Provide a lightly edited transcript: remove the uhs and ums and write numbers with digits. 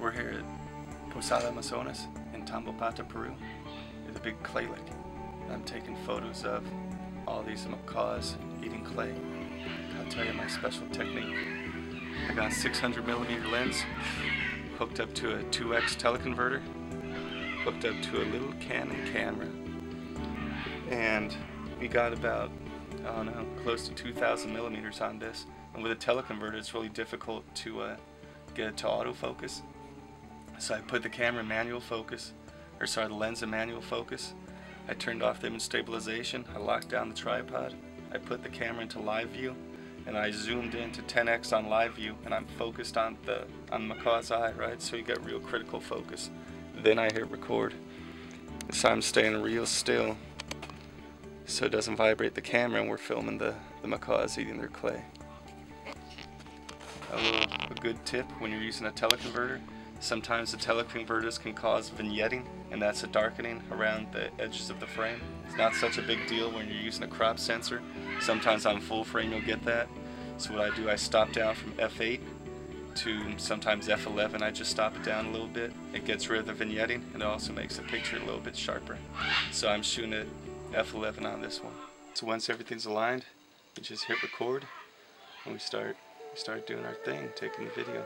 We're here at Posada Amazonas in Tambopata, Peru. There's a big clay lick. I'm taking photos of all these macaws eating clay. I'll tell you my special technique. I got a 600mm lens hooked up to a 2x teleconverter, hooked up to a little Canon camera, and we got about, I don't know, close to 2,000mm on this. And with a teleconverter, it's really difficult to get it to autofocus. So I put the camera in manual focus, or sorry, the lens in manual focus. I turned off the image stabilization. I locked down the tripod. I put the camera into live view, and I zoomed in to 10x on live view, and I'm focused on macaw's eye, right? So you get real critical focus. Then I hit record. So I'm staying real still, so it doesn't vibrate the camera, and we're filming the macaws eating their clay. A good tip when you're using a teleconverter: sometimes the teleconverters can cause vignetting, and that's a darkening around the edges of the frame. It's not such a big deal when you're using a crop sensor. Sometimes on full frame you'll get that. So what I do, I stop down from F8 to sometimes F11. I just stop it down a little bit. It gets rid of the vignetting, and it also makes the picture a little bit sharper. So I'm shooting at F11 on this one. So once everything's aligned, we just hit record, and we start doing our thing, taking the video.